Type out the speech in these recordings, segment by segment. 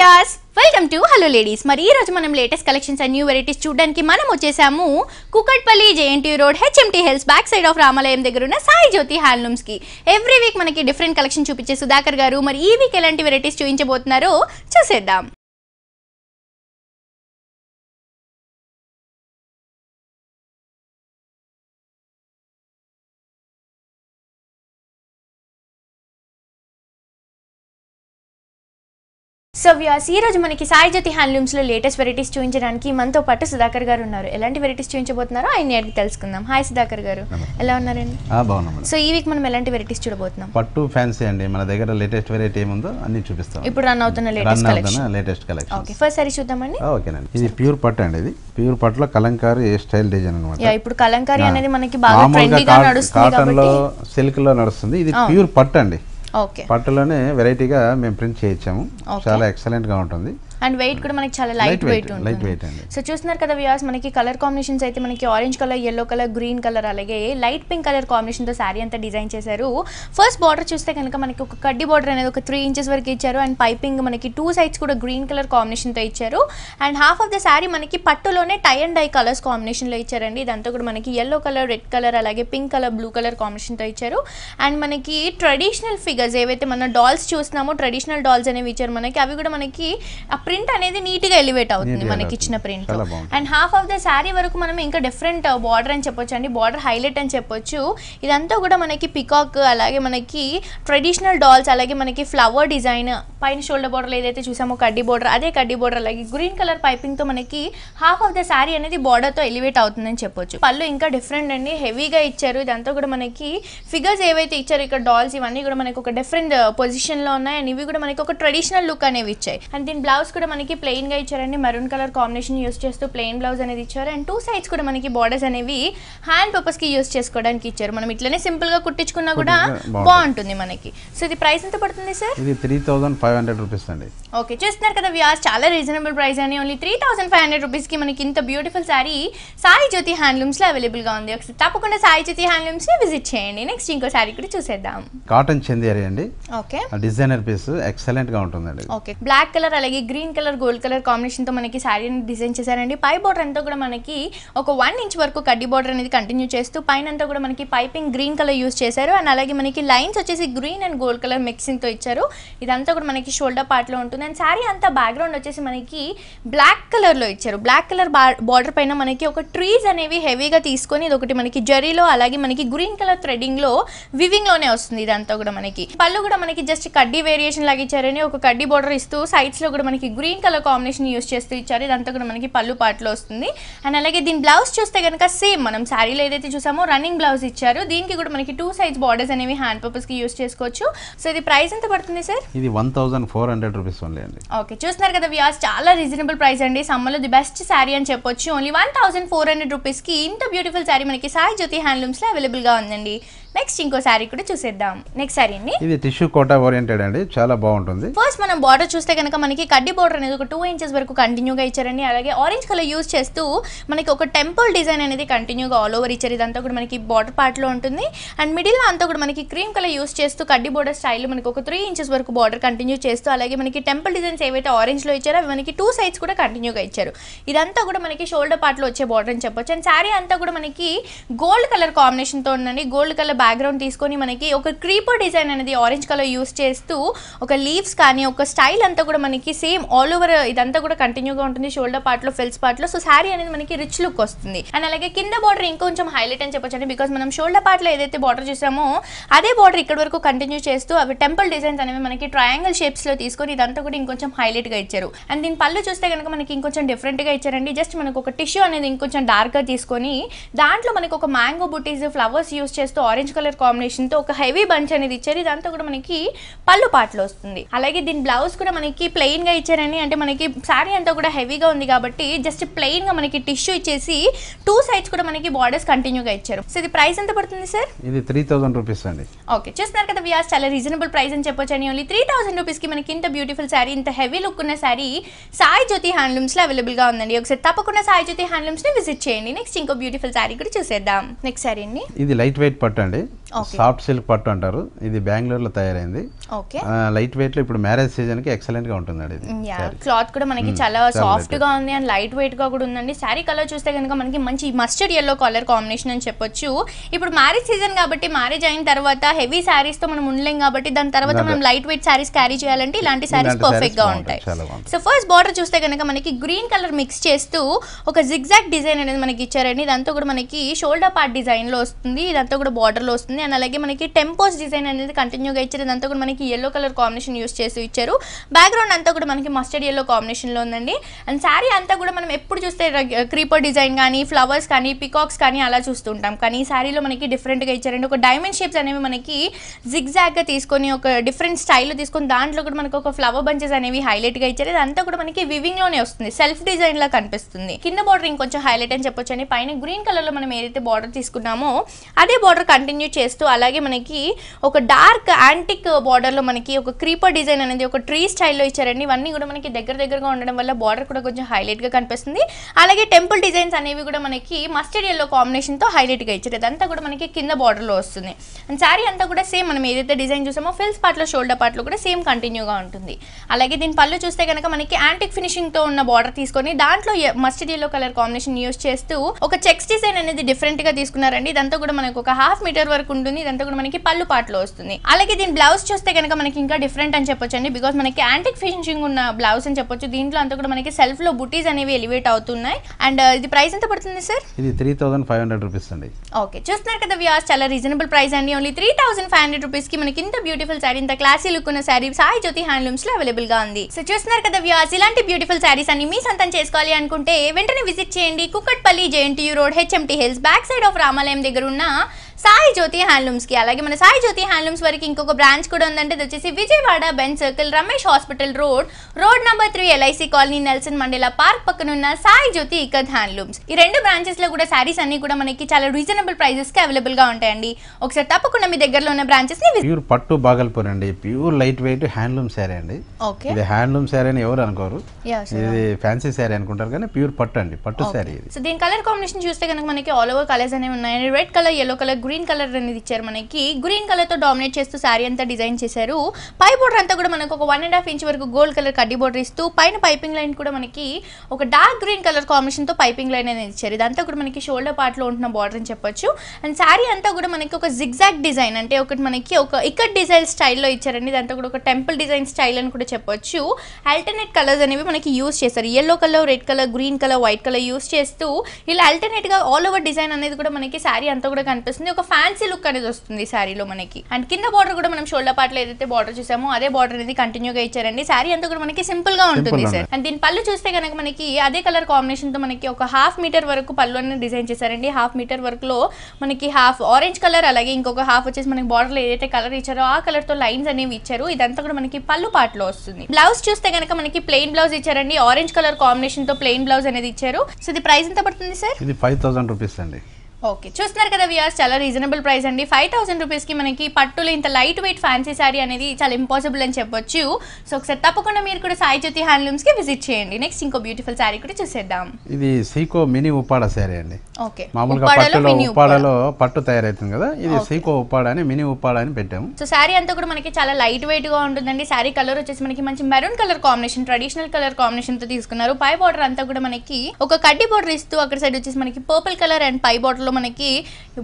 Yes, welcome to Hello Ladies. Mari ee roju manam latest collections and new varieties chuddaniki manam vachesaamu Kukatpally JNTU road HMT hills back side of Ramalayam దగ్గర ఉన్న Sai Jyothi handlooms ki every week manaki different collection chupiche Sudhakar garu mari ee week elanti varieties chuinchabothunaro chuseddam. So viewers, ee roju maniki Sai Jyothi handlooms lo latest varieties చూయించడానికి మనతో పాటు సుధాకర్ గారు ఉన్నారు. ఎలాంటి varieties చూయించబోతున్నారో ఆయన్ని అడిగి తెలుసుకుందాం. Hi Sudhakar గారు, ఎలా ఉన్నారండి? బాగున్నామండి. సో ఈ వీక్ మనం ఎలాంటి varieties చూడబోతున్నాం? పట్టు ఫ్యాన్సీ అండి, మన దగ్గర లేటెస్ట్ వెరైటీ ఏముందో అన్ని చూపిస్తాం. ఇప్పుడు రన్ అవుతున్న latest collection. Okay, first sari చూద్దామండి. ఓకేనండి, ఇది ప్యూర్ పట్టు అండి. ఇది ప్యూర్ పట్టులో కలంకారీ ఏ స్టైల్ డిజైన్ అన్నమాట. యా, ఇప్పుడు కలంకారీ అనేది మనకి బాగా ట్రెండీగా నడుస్తుంది కాబట్టి సిల్క్ లో నడుస్తుంది. ఇది ప్యూర్ పట్టు అండి. పట్టులోనే వెరైటీగా మేము ప్రింట్ చేయించాము, చాలా ఎక్సలెంట్ గా ఉంటుంది. అండ్ వెయిట్ కూడా మనకి చాలా లైట్ వెయిట్ అండి. సో చూస్తున్నారు కదా వ్యూవర్స్, మనకి కలర్ కాంబినేషన్స్ అయితే మనకి orange colour, yellow colour, green colour, అలాగే లైట్ పింక్ కలర్ కాంబినేషన్ తో సారీ అంతా డిజైన్ చేశారు. ఫస్ట్ బార్డర్ చూస్తే కనుక మనకి ఒక కడ్డీ బార్డర్ అనేది ఒక 3 inches వరకు ఇచ్చారు. అండ్ పైపింగ్ మనకి 2 sides కూడా గ్రీన్ కలర్ కాంబినేషన్ తో ఇచ్చారు. And half of the sari మనకి పట్టులోనే tie and dye colours combination లో ఇచ్చారండి. ఇదంతా కూడా మనకి yellow కలర్, రెడ్ కలర్, అలాగే pink colour, blue colour combination తో ఇచ్చారు. అండ్ మనకి ట్రెడిషనల్ ఫిగర్స్ ఏవైతే మన డాల్స్ చూస్తున్నామో ట్రెడిషనల్ డాల్స్ అనేవి ఇచ్చారు మనకి. అవి కూడా మనకి ప్రింట్ అనేది నీట్ గా ఎలివేట్ అవుతుంది మనకి ఇచ్చిన print. And half of the sari వరకు మనం ఇంకా డిఫరెంట్ బార్డర్ అని చెప్పొచ్చు అండి, బార్డర్ హైలైట్ అని చెప్పొచ్చు. ఇదంతా కూడా మనకి పికాక్, అలాగే మనకి ట్రెడిషనల్ డాల్స్, అలాగే మనకి ఫ్లవర్ డిజైన్, పైన షోల్డర్ బార్డర్ ఏదైతే చూసామో కడ్డీ బార్డర్, అదే కడ్డీ బార్డర్, అలాగే గ్రీన్ కలర్ పైపింగ్ తో మనకి హాఫ్ ఆఫ్ ద సారీ అనేది బార్డర్ తో ఎలివేట్ అవుతుందని చెప్పొచ్చు. పళ్ళు ఇంకా డిఫరెంట్ అండి, హెవీగా ఇచ్చారు. ఇదంతా కూడా మనకి ఫిగర్స్ ఏవైతే ఇచ్చారు ఇక్కడ డాల్స్, ఇవన్నీ కూడా మనకి ఒక డిఫరెంట్ పొజిషన్ లో ఉన్నాయి. అండ్ ఇవి కూడా మనకి ఒక ట్రెడిషనల్ లుక్ అనేవి ఇచ్చాయి. అండ్ దీని బ్లౌజ్ కూడా మనకి ప్లెయిన్ గా ఇచ్చారండి, మెరూన్ కలర్ కాంబినేషన్ యూస్ చేస్తూ ప్లెయిన్ బ్లౌజ్ అనేది ఇచ్చారు. అండ్ 2 sides కూడా మనకి బార్డర్స్ అనేవి హ్యాండ్ పర్పస్ కి యూస్ చేసుకోవడానికి ఇచ్చారు. మనం ఇట్లనే సింపుల్ గా కుట్టించుకున్నా కూడా బాగుంటుంది మనకి. సో ఇది ప్రైస్ ఎంత పడుతుంది సార్? ఇది 3500 రూపాయస్ అండి. ఓకే, చూస్తున్నారు కదా వ్యూవర్స్, చాలా రీజనబుల్ ప్రైస్ అని, ఓన్లీ 3500 రూపీస్ కి మనకి ఇంత beautiful sari Sai Jyothi handlooms లో అవైలబుల్ గా ఉంది. ఒకసారి తప్పకుండా Sai Jyothi హ్యాండ్లూమ్స్ ని విజిట్ చేయండి. నెక్స్ట్ ఇంకో సారీ కూడా చూసేద్దాం. కాటన్ చందేరి అండి. ఓకే, డిజైనర్ పీస్ ఎక్సలెంట్ గా ఉంటుందండి. ఓకే, బ్లాక్ కలర్ అలాగే green colour, gold colour combination తో మనకి శారీని డిజైన్ చేశారండి. పై బార్డర్ అంతా కూడా మనకి ఒక 1 inch వరకు కడ్డీ బార్డర్ అనేది కంటిన్యూ చేస్తూ పైన అంతా కూడా మనకి పైపింగ్ గ్రీన్ కలర్ యూస్ చేశారు. అండ్ అలాగే మనకి లైన్స్ వచ్చేసి green and gold colour mixing తో ఇచ్చారు. ఇదంతా కూడా మనకి షోల్డర్ పార్ట్ లో ఉంటుంది. అండ్ శారీ అంతా బ్యాక్గ్రౌండ్ వచ్చేసి మనకి బ్లాక్ కలర్ లో ఇచ్చారు. బ్లాక్ కలర్ బార్డర్ పైన మనకి ఒక ట్రీస్ అనేవి హెవీగా తీసుకొని ఇది ఒకటి మనకి జరీలో, అలాగే మనకి గ్రీన్ కలర్ థ్రెడింగ్ లో వివింగ్ లోనే వస్తుంది. ఇదంతా కూడా మనకి పళ్ళు కూడా మనకి జస్ట్ కడ్డీ వేరియేషన్ లాగా ఇచ్చారని ఒక కడ్డీ బార్డర్ ఇస్తూ సైడ్స్ లో కూడా మనకి గ్రీన్ కలర్ కాంబినేషన్ యూస్ చేస్తూ ఇచ్చారు. ఇదంతా కూడా మనకి పళ్ళు పాటలో వస్తుంది. అండ్ అలాగే దీని బ్లౌజ్ చూస్తే కనుక సేమ్ మనం శారీలో ఏదైతే చూసామో రన్నింగ్ బ్లౌజ్ ఇచ్చారు. దీనికి కూడా మనకి 2 sides బార్డర్స్ అనేవి హ్యాండ్ పర్పస్ కి యూస్ చేసుకోవచ్చు. సో ఇది ప్రైస్ ఎంత పడుతుంది సార్? ఇది 1400 రూపీస్ ఓన్లీ అండి. ఓకే, చూస్తున్నారు కదా వ్యూవర్స్, చాలా రీజనబుల్ ప్రైస్ అండి. సమ్మర్ లో ది బెస్ట్ శారీ అని చెప్పొచ్చు. ఓన్లీ 1400 రూపీస్ కి ఇంత బ్యూటిఫుల్ శారీ మనకి Sai Jyothi హ్యాండ్లూమ్స్ లో అవైలబుల్ గా ఉందండి. నెక్స్ట్ ఇంకో సారీ కూడా చూసేద్దాం. నెక్స్ట్ సారీ అండి, ఇది టిష్యూ కోటా ఓరియంటెడ్ అండి, చాలా బాగుంటుంది. ఫస్ట్ మనం బార్డర్ చూస్తే కనుక మనకి కడ్డీ బార్డర్ అనేది ఒక 2 inches వరకు కంటిన్యూగా ఇచ్చారండి. అలాగే ఆరెంజ్ కలర్ యూస్ చేస్తూ మనకి ఒక టెంపుల్ డిజైన్ అనేది కంటిన్యూగా ఆల్ ఓవర్ ఇచ్చారు. ఇదంతా కూడా మనకి బార్డర్ పార్ట్ లో ఉంటుంది. అండ్ మిడిల్ అంతా కూడా మనకి క్రీమ్ కలర్ యూస్ చేస్తూ కడ్డీ బార్డర్ స్టైల్ మనకి ఒక 3 inches వరకు బార్డర్ కంటిన్యూ చేస్తూ, అలాగే మనకి టెంపుల్ డిజైన్స్ ఏవైతే ఆరెంజ్ లో ఇచ్చారో అవి మనకి 2 sides కూడా కంటిన్యూగా ఇచ్చారు. ఇదంతా కూడా మనకి షోల్డర్ పార్ట్ లో వచ్చే బార్డర్ అని చెప్పొచ్చు. అండ్ సారీ అంతా కూడా మనకి గోల్డ్ కలర్ కాంబినేషన్ తో ఉందండి. గోల్డ్ కలర్ బ్యాక్గ్రౌండ్ తీసుకొని మనకి ఒక క్రీపర్ డిజైన్ అనేది ఆరెంజ్ కలర్ యూస్ చేస్తూ ఒక లీవ్స్ కానీ ఒక స్టైల్ అంతా కూడా మనకి సేమ్ ఆల్ ఓవర్ ఇదంతా కూడా కంటిన్యూగా ఉంటుంది షోల్డర్ పార్ట్ లో, ఫెల్స్ పార్ట్ లో. సో సారీ అనేది మనకి రిచ్ లుక్ వస్తుంది. అండ్ అలాగే కింద బార్డర్ ఇంకొంచెం హైలైట్ అని చెప్పొచ్చండి. బికాస్ మనం షోల్డర్ పార్ట్ లో ఏదైతే బార్డర్ చూసామో అదే బార్డర్ ఇక్కడ వరకు కంటిన్యూ చేస్తూ అవి టెంపుల్ డిజైన్స్ అనేవి మనకి ట్రయాంగిల్ షేప్స్ లో తీసుకొని ఇదంతా కూడా ఇంకొంచెం హైలైట్ గా ఇచ్చారు. అండ్ దీని పళ్ళు చూస్తే కనుక మనకి ఇంకొంచెం డిఫరెంట్ గా ఇచ్చారండి. జస్ట్ మనకు ఒక టిష్యూ అనేది ఇంకొంచెం డార్క్ గా తీసుకొని దాంట్లో మనకి ఒక మ్యాంగో బుటీస్, ఫ్లవర్స్ యూస్ చేస్తూ ఆరెంజ్ కలర్ కాంబినేషన్ తో ఒక హెవీ బంచ్ అనేది ఇచ్చారు. ఇదంతా కూడా మనకి పళ్ళు పాటలో వస్తుంది. అలాగే దీని బ్లౌజ్ కూడా మనకి ప్లెయిన్ గా ఇచ్చారని, అంటే మనకి సారీ అంతా కూడా హెవీగా ఉంది కాబట్టి జస్ట్ ప్లెయిన్ గా మనకి టిష్యూ ఇచ్చేసి 2 sides కూడా మనకి బార్డర్స్ కంటిన్యూగా ఇచ్చారు. సో ఇది ప్రైస్ ఎంత పడుతుంది సార్? ఇది 3000 రూపీస్ అండి. ఓకే, చూస్తున్నారు కదా వ్యూవర్స్, చాలా రీజనబుల్ ప్రైస్ అని చెప్పొచ్చు. ఓన్లీ 3000 రూపీస్ కి మనకి ఇంత బ్యూటిఫుల్ సారీ, ఇంత హెవీ లుక్ ఉన్న సారీ Sai Jyothi హ్యాండ్లూమ్స్ లో అవైలబుల్ గా ఉందండి. ఒకసారి తప్పకుండా Sai Jyothi హ్యాండ్లూమ్స్ ని విజిట్ చేయండి. నెక్స్ట్ ఇంకో బ్యూటిఫుల్ సారీ కూడా చూసేద్దాం. నెక్స్ట్ సారీ అండి, ఇది లైట్ వెయిట్ పట్టు అండి. సాఫ్ట్ సిల్క్ పట్టు అంటారు. ఇది బెంగళూరులో తయారైంది. లైట్ వెయిట్ లో ఇప్పుడు మ్యారేజ్ సీజన్ కి ఎక్సలెంట్ గా ఉంటుందండి. క్లాత్ కూడా మనకి చాలా సాఫ్ట్ గా ఉంది అండ్ లైట్ వెయిట్ గా కూడా ఉందండి. శారీ కలర్ చూస్తే కనుక మనకి మంచి మస్టర్డ్ yellow కలర్ కాంబినేషన్ అని చెప్పొచ్చు. ఇప్పుడు మ్యారేజ్ సీజన్ కాబట్టి మ్యారేజ్ అయిన తర్వాత హెవీ శారీస్ తో మనం ఉండలేం కాబట్టి దాని తర్వాత మనం లైట్ వెయిట్ శారీస్ క్యారీ చేయాలంటే ఇలాంటి శారీస్ పర్ఫెక్ట్ గా ఉంటాయి. సో ఫస్ట్ బార్డర్ చూస్తే కనుక మనకి గ్రీన్ కలర్ మిక్స్ చేస్తూ ఒక జిగ్జాగ్ డిజైన్ అనేది మనకి ఇచ్చారండి. దాంతో కూడా మనకి షోల్డర్ పార్ట్ డిజైన్ లో వస్తుంది, ఇదంతా కూడా బార్డర్ లో వస్తుంది. అండ్ అలాగే మనకి టెంపోస్ డిజైన్ అనేది కంటిన్యూగా ఇచ్చారు. దాంతో కూడా మనకి yellow కలర్ కాంబినేషన్ యూస్ చేసి ఇచ్చారు. బ్యాక్గ్రౌండ్ అంతా కూడా మనకి మస్టర్డ్ yellow కాంబినేషన్ లో ఉందండి. అండ్ శారీ అంతా కూడా మనం ఎప్పుడు చూస్తే క్రీపర్ డిజైన్ కానీ ఫ్లవర్స్ కానీ పికాక్స్ కానీ అలా చూస్తుంటాం, కానీ ఈ శారీలో మనకి డిఫరెంట్ గా ఇచ్చారండి. ఒక డైమండ్ షేప్స్ అనేవి మనకి జిగ్జాగ్ గా తీసుకొని ఒక డిఫరెంట్ స్టైల్లో తీసుకొని దాంట్లో కూడా మనకి ఒక ఫ్లవర్ బంచెస్ అనేవి హైలైట్ గా ఇచ్చారు. ఇదంతా కూడా మనకి వివింగ్ లోనే వస్తుంది, సెల్ఫ్ డిజైన్ లా కనిపిస్తుంది. కింద బార్డర్ ఇంకొంచెం హైలైట్ అని చెప్పొచ్చు అండి. పైన గ్రీన్ కలర్ లో మనం ఏదైతే బార్డర్ తీసుకున్నామో అదే బార్డర్ కంటిన్యూ చేస్తూ అలాగే మనకి ఒక డార్క్ యాంటిక్ బార్డర్ లో మనకి ఒక క్రీపర్ డిజైన్ అనేది ఒక ట్రీ స్టైల్లో ఇచ్చారండి. ఇవన్నీ కూడా మనకి దగ్గరగా ఉండడం వల్ల బార్డర్ కూడా కొంచెం హైలైట్ గా కనిపిస్తుంది. అలాగే టెంపుల్ డిజైన్స్ అనేవి కూడా మనకి మస్టర్డ్ yellow కాంబినేషన్ తో హైలైట్ గా ఇచ్చారు. అదంతా కూడా మనకి కింద బార్డర్ లో వస్తుంది. అండ్ శారీ అంతా కూడా సేమ్ మనం ఏదైతే డిజైన్ చూసామో ఫిల్స్ పార్ట్ లో షోల్డర్ పార్ట్ లో కూడా సేమ్ కంటిన్యూగా ఉంటుంది. అలాగే దీని పళ్ళు చూస్తే కనుక మనకి యాంటిక్ ఫినిషింగ్ తో ఉన్న బార్డర్ తీసుకొని దాంట్లో mustard yellow colour combination use చేస్తూ ఒక చెక్స్ డిజైన్ అనేది డిఫరెంట్ గా తీసుకున్నారండి. ఇదంతా కూడా మనకు ఒక హాఫ్ మీటర్ వరకు ఉంటుంది. ఇదంతా కూడా మనకి పళ్ళు పార్ట్ లో వస్తుంది. అలాగే దీని బ్లౌజ్ చూస్తే కనుక మనకి ఇంకా డిఫరెంట్ అని చెప్పొచ్చండి. బికాస్ మనకి యాంటిక్ ఫినిషింగ్ ఉన్న బ్లౌజ్ అని చెప్పొచ్చు. దీంట్లో అంతా కూడా మనకి సెల్ఫ్ లో బుటీస్ అనేవి ఎలివేట్ అవుతున్నాయి. అండ్ ఇది ప్రైస్ ఎంత పడుతుంది సార్? ఇది 3500 రూపీస్ అండి. ఓకే, చూస్తున్నారు కదా వ్యూవర్స్, చాలా రీజనబుల్ ప్రైస్ అండి. ఓన్లీ 3500 రూపీస్ కి మనకి ఇంత బ్యూటిఫుల్ శారీ, ఇంత క్లాసీ లుక్ ఉన్న శారీ సాయి జ్యోతి హ్యాండ్లూమ్స్ లో అవైలబుల్ గా ఉంది. సో చూస్తున్నారు కదా వ్యూవర్స్, ఇలాంటి బ్యూటిఫుల్ శారీస్ అన్ని మీ సొంతం చేసుకోవాలి అనుకుంటే వెంటనే విజిట్ చేయండి. Kukatpally JNTU road HMT hills back side of రామాలయం దగ్గర ఉన్న సాయి జ్యోతి హ్యాండ్లూమ్స్ కి. అలాగే మన సాయి జ్యోతి హ్యాండ్లూమ్స్ వరకు ఇంకొక బ్రాంచ్ కూడా ఉందంటే అది వచ్చేసి Vijayawada Benz circle Ramesh hospital road number 3 LIC colony Nelson Mandela park పక్కన ఉన్న సాయి జ్యోతి హ్యాండ్లూమ్స్. ఈ రెండు బ్రాంచెస్ లో కూడా శారీస్ అన్ని కూడా మనకి చాలా రీజనబుల్ ప్రైజెస్ కి అవైలబుల్ గా ఉంటాయండి. ఒకసారి తప్పకుండా మీ దగ్గరలో ఉన్న బ్రాంచెస్ ని. ప్యూర్ పట్టు బాగల్పూరండి, pure light weight handloom sari అండి. ఇది హ్యాండ్లూమ్ శారీ అని ఎవరు అనుకోరు, ఇది ఫ్యాన్సీ శారీ అనుకుంటారు, కానీ ప్యూర్ పట్టు అండి, పట్టు శారీ. సో దీని కలర్ కాంబినేషన్ చూస్తే కనుక మనకి ఆల్ ఓవర్ కలర్స్ అనేవి ఉన్నాయండి. Red colour, yellow colour, green colour అనేది ఇచ్చారు. మనకి గ్రీన్ కలర్ తో డామినేట్ చేస్తూ శారీ అంతా డిజైన్ చేశారు. పై బోర్డర్ అంతా కూడా మనకు ఒక 1.5 ఇంచ్ వరకు గోల్డ్ కలర్ కడ్డీ బోర్డర్ ఇస్తూ పైన పైపింగ్ లైన్ కూడా మనకి ఒక డార్క్ గ్రీన్ కలర్ కాంబినేషన్ తో పైపింగ్ లైన్ అనేది ఇచ్చారు. ఇదంతా కూడా మనకి షోల్డర్ పార్ట్ లో ఉంటున్న బార్డర్ అని చెప్పొచ్చు. అండ్ శారీ అంతా కూడా మనకి ఒక జిగ్జాగ్ డిజైన్ అంటే ఒకటి మనకి ఒక ఇక్కడ్ డిజైన్ స్టైల్లో ఇచ్చారండి. ఇదంతా కూడా ఒక టెంపుల్ డిజైన్ స్టైల్ అని కూడా చెప్పొచ్చు. ఆల్టర్నేట్ కలర్స్ అనేవి మనకి యూస్ చేశారు. yellow colour, red colour, green colour, white colour use చేస్తూ ఇలా ఆల్టర్నేట్ గా ఆల్ ఓవర్ డిజైన్ అనేది కూడా మనకి శారీ అంతా కూడా కనిపిస్తుంది. ఒక ఫ్యాన్సీ లుక్ అనేది వస్తుంది శారీలో మనకి. అండ్ కింద బార్డర్ కూడా మనం షోల్డర్ పార్ట్ లో ఏదైతే బార్డర్ చూసామో అదే బార్డర్ అనేది కంటిన్యూగా ఇచ్చారండి. శారీ అంతా కూడా మనకి సింపుల్ గా ఉంటుంది సార్. అండ్ దీని పళ్ళు చూస్తే కనుక మనకి అదే కలర్ కాంబినేషన్ తో మనకి ఒక హాఫ్ మీటర్ వరకు పళ్ళు అనేది డిజైన్ చేశారండి. హాఫ్ మీటర్ వరకు లో మనకి హాఫ్ ఆరెంజ్ కలర్, అలాగే ఇంకొక హాఫ్ వచ్చేసి మనకి బార్డర్ లో ఏదైతే కలర్ ఇచ్చారో ఆ కలర్ తో లైన్స్ అనేవి ఇచ్చారు. ఇదంతా కూడా మనకి పళ్ళు పార్ట్ లో వస్తుంది. బ్లౌజ్ చూస్తే కనుక మనకి ప్లెయిన్ బ్లౌజ్ ఇచ్చారండి. ఆరెంజ్ కలర్ కాంబినేషన్ తో ప్లెయిన్ బ్లౌజ్ అనేది ఇచ్చారు. సో ఇది ప్రైస్ ఎంత పడుతుంది సార్? ఇది 5000 రూపీస్ అండి. ఓకే, చూస్తున్నారు కదా వ్యూవర్స్, చాలా రీజనబుల్ ప్రైస్ అండి. 5000 రూపీస్ కి మనకి పట్టులో ఇంత లైట్ వెయిట్ ఫ్యాన్సీ శారీ అనేది చాలా ఇంపాసిబుల్ అని చెప్పొచ్చు. సో ఒకసారి తప్పకుండా మీరు కూడా సాయి జ్యోతి హ్యాండ్లూమ్స్ కి విజిట్ చేయండి. నెక్స్ట్ ఇంకో బ్యూటిఫుల్ శారీ కూడా చూసేద్దాం. ఇది సీకో మినీ ఉప్పాడ శారీ అండి. ఓకే, మామూలుగా పట్టులో ఉప్పాడలో పట్టు తయారైతుంది కదా, ఇది సీకో ఉప్పాడ అని మినీ ఉప్పాడ అని పెట్టాము. సో శారీ అంతా కూడా మనకి చాలా లైట్ వెయిట్ గా ఉంటుందండి. శారీ కలర్ వచ్చేసి మనకి మంచి maroon colour combination, traditional colour combination తో తీసుకున్నారు. పై బార్డర్ అంతా కూడా మనకి ఒక కడ్డీ బార్డర్ ఇస్తూ అక్కడ సైడ్ వచ్చేసి మనకి పర్పుల్ కలర్ అండ్ పై బార్డర్ మనకి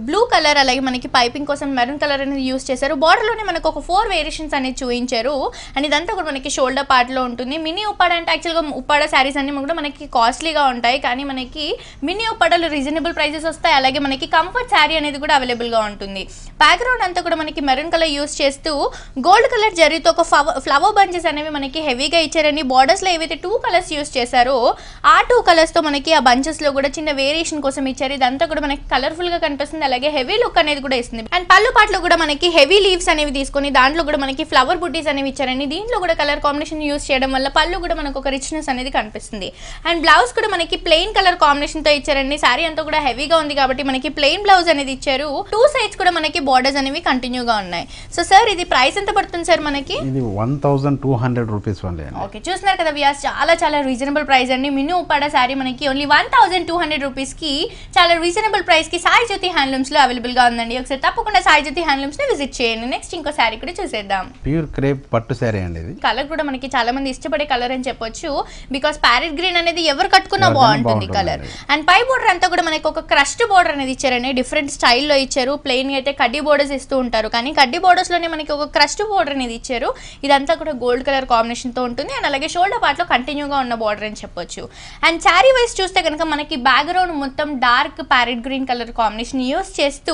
బ్లూ కలర్, అలాగే మనకి పైపింగ్ కోసం మెరూన్ కలర్ అనేది యూస్ చేశారు. బార్డర్ లోనే మనకు ఒక 4 వేరియేషన్స్ అనేది చూపించారు. అండ్ ఇదంతా కూడా మనకి షోల్డర్ పార్ట్ లో ఉంటుంది. మినీ ఉప్పాడ అంటే యాక్చువల్గా ఉప్పాడ శారీస్ అన్ని కూడా మనకి కాస్ట్లీగా ఉంటాయి, కానీ మనకి మినీ ఉప్పాడలో రీజనబుల్ ప్రైజెస్ వస్తాయి. అలాగే మనకి కంఫర్ట్ శారీ అనేది కూడా అవైలబుల్ గా ఉంటుంది. బ్యాక్గ్రౌండ్ అంతా కూడా మనకి మెరూన్ కలర్ యూస్ చేస్తూ గోల్డ్ కలర్ జరీతో ఒక ఫ్లవర్ బంచెస్ అనేవి మనకి హెవీగా ఇచ్చారని. బార్డర్స్ లో ఏవైతే 2 కలర్స్ యూస్ చేశారో ఆ 2 కలర్స్ తో మనకి ఆ బంచెస్ లో కూడా చిన్న వేరియేషన్ కోసం ఇచ్చారు. ఇదంతా కూడా మనకి కలర్ఫుల్ గా కనిపిస్తుంది, అలాగే హెవీ లుక్ అనేది కూడా ఇస్తుంది. అండ్ పళ్ళు పాటలో కూడా మనకి హెవీ లీవ్స్ అనేవి తీసుకొని దాంట్లో కూడా మనకి ఫ్లవర్ బుటీస్ అనేవి ఇచ్చారండి. దీంట్లో కూడా కలర్ కాంబినేషన్ యూస్ చేయడం వల్ల పళ్ళు కూడా మనకు ఒక రిచ్నెస్ అనేది కనిపిస్తుంది. అండ్ బ్లౌజ్ కూడా మనకి ప్లెయిన్ కలర్ కాంబినేషన్ తో ఇచ్చారండి. శారీ అంతా కూడా హెవీగా ఉంది కాబట్టి మనకి ప్లెయిన్ బ్లౌజ్ అనేది ఇచ్చారు. 2 సైడ్స్ కూడా మనకి బార్డర్స్ అనేవి కంటిన్యూగా ఉన్నాయి. సో సార్ ఇది ప్రైస్ ఎంత పడుతుంది సార్? మనకి ఇది 1200 రూపీస్ ఓన్లీ. ఓకే, చూస్తున్నారు కదా వ్యూవర్స్, చాలా రీజనబుల్ ప్రైస్ అండి. మినీ ఉప్పాడ శారీ మనకి ఓన్లీ 1200 రూపీస్ కి చాలా reasonable price price ki Sai Jyothi handlooms lo available ga undandi. Okka sari tappakunda Sai Jyothi handlooms ni visit cheyandi. Next inko saree kuda chusedam. Pure crepe pattu saree andi idi. Color kuda manaki chaala mandi ishtapade color ani cheppochu because parrot green anedi ever kattukunna baaguntundi color. And pie border anta kuda manaki oka crushed border anedi icharaney different style lo icharu. Plain ga aithe kaddi borders istu untaru kani kaddi borders lone manaki oka crushed border anedi icharu. Idantha kuda gold color combination tho untundi and alage shoulder part lo continue ga unna border ani cheppochu. And saree wise chuste ganaka manaki background mottam dark parrot green color combination use chestu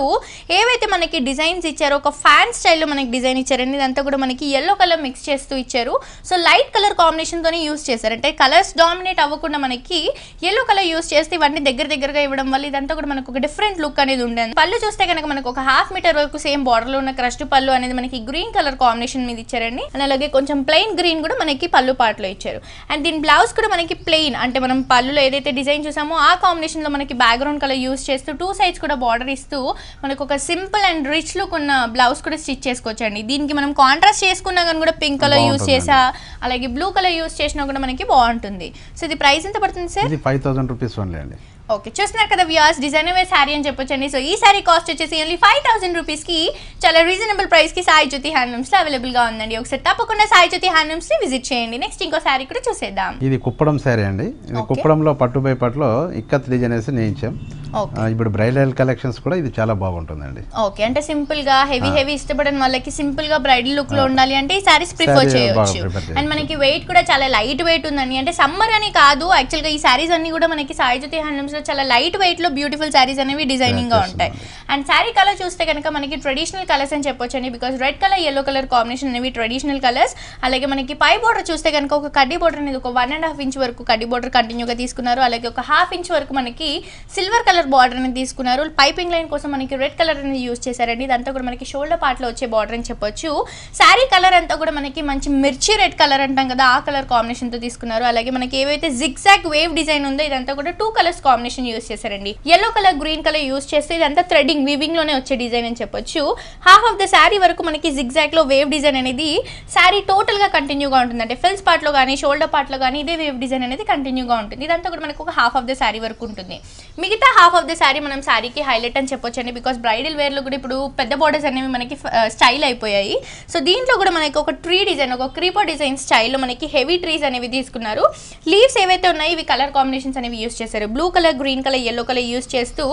evaithe manaki designs icharo oka fan style lo manaki design icharani idantha kuda manaki yellow color mix chestu icharu so light color combination tone use chesaru ante colors dominate avvakunda manaki yellow color use chesthe vanni deggar ga ivadam valli idantha kuda manaku oka different look anedi undandi pallu chuste ganaka manaku oka half meter varaku same border lo unna crushed pallu anedi manaki green color combination meedi icharani and alage koncham plain green kuda manaki pallu part lo icharu and din blouse kuda manaki plain ante manam pallu lo edaithe design chusamo aa combination lo manaki background color use chestu two sides kuda border istu manaku oka simple and rich look unna blouse kuda stitch chesukochandi deeniki manam contrast cheskunna gan kuda pink color use chesa alage blue color use chesina kuda manaki baaguntundi so the price enta padutundi sir idi 5000 rupees only andi. Okay, చూస్తున్నారు కదా viewers designer wear sorry అని చెప్పొచ్చండి. So ఈ sari cost వచ్చేసి only 5000 rupees కి చాలా reasonable price కి Sai Jyothi handlooms లో అవైలబుల్ గా ఉందండి. ఒకసారి తప్పకుండా సాయి జ్యోతి హ్యాండ్లూమ్స్ ని విజిట్ చేయండి. నెక్స్ట్ ఇంకో సారీ కూడా చూసేద్దాం. ఇది కుప్పడం సారీ అండి. ఇది కుప్పడంలో పట్టు బై పట్టులో ఇక్కత్ డిజైన్ వేసి నేయించాం. ఓకే, ఇప్పుడు బ్రైడల్ కలెక్షన్స్ కూడా ఇది చాలా బాగుంటుందండి. ఓకే, అంటే సింపుల్ గా హెవీ ఇష్టపడని వాళ్ళకి సింపుల్ గా బ్రైడల్ లుక్ లో ఉండాలి అంటే ఈ సారీస్ ప్రిఫర్ చేయొచ్చు. అండ్ మనకి వెయిట్ కూడా చాలా లైట్ వెయిట్ ఉందండి. అంటే సమ్మర్ అని కాదు, యాక్చువల్ గా ఈ సారీస్ అన్ని కూడా మనకి సాయి జ్యోతి హ్యాండ్లూమ్స్ చాలా లైట్ వెయిట్ లో బ్యూటిఫుల్ సారీస్ అనేవి డిజైనింగ్ గా ఉంటాయి. అండ్ సారీ కలర్ చూస్తే కనుక మనకి ట్రెడిషనల్ కలర్స్ అని చెప్పొచ్చండి. Because red colour yellow colour combination అనేవి ట్రెడిషనల్ కలర్స్. అలాగే మనకి పై బోర్డర్ చూస్తే కనుక ఒక కడ్డీ బోర్డర్ అనేది ఒక 1.5 ఇంచ్ వరకు కడ్డీ బోర్డర్ కంటిన్యూగా తీసుకున్నారు. అలాగే ఒక 1/2 ఇంచ్ వరకు మనకి సిల్వర్ కలర్ బార్డర్ అనేది తీసుకున్నారు. పైపింగ్ లైన్ కోసం మనకి రెడ్ కలర్ అనేది యూజ్ చేశారండి. ఇదంతా కూడా మనకి షోల్డర్ పార్ట్ లో వచ్చే బార్డర్ అని చెప్పొచ్చు. సారీ కలర్ అంతా కూడా మనకి మంచి మిర్చి రెడ్ కలర్ అంటాం కదా, ఆ కలర్ కాంబినేషన్ తో తీసుకున్నారు. అలాగే మనకి ఏవైతే జిగ్జాగ్ వేవ్ డిజైన్ ఉందో ఇదంతా కూడా టూ కలర్స్ కాంబినేషన్ యూస్ చేశారండి. Yellow colour green colour use చేస్తే ఇదంతా థ్రెడింగ్ వీవింగ్ లోనే వచ్చే డిజైన్ అని చెప్పొచ్చు. హాఫ్ ఆఫ్ ద సారీ వరకు మనకి జిగ్జాగ్ లో వేవ్ డిజైన్ అనేది సారీ టోటల్ గా కంటిన్యూగా ఉంటుంది. అంటే ఫ్రిల్స్ పార్ట్ లో కానీ షోల్డర్ పార్ట్ లో కానీ ఇదే వేవ్ డిజైన్ అనేది కంటిన్యూగా ఉంటుంది. ఇదంతా కూడా మనకు ఒక హాఫ్ ఆఫ్ ద సారీ వరకు ఉంటుంది. మిగతా హాఫ్ ఆఫ్ ద సారీ మనం సారీకి హైలైట్ అని చెప్పొచ్చండి. బికాస్ బ్రైడల్ వేర్ లో కూడా ఇప్పుడు పెద్ద బోర్డర్స్ అనేవి మనకి స్టైల్ అయిపోయాయి. సో దీంట్లో కూడా మనకి ఒక ట్రీ డిజైన్, ఒక క్రీపర్ డిజైన్ స్టైల్లో మనకి హెవీ ట్రీస్ అనేవి తీసుకున్నారు. లీవ్స్ ఏవైతే ఉన్నాయో ఇవి కలర్ కాంబినేషన్స్ అనేవి యూస్ చేశారు. Blue colour green colour yellow colour use చేస్తూ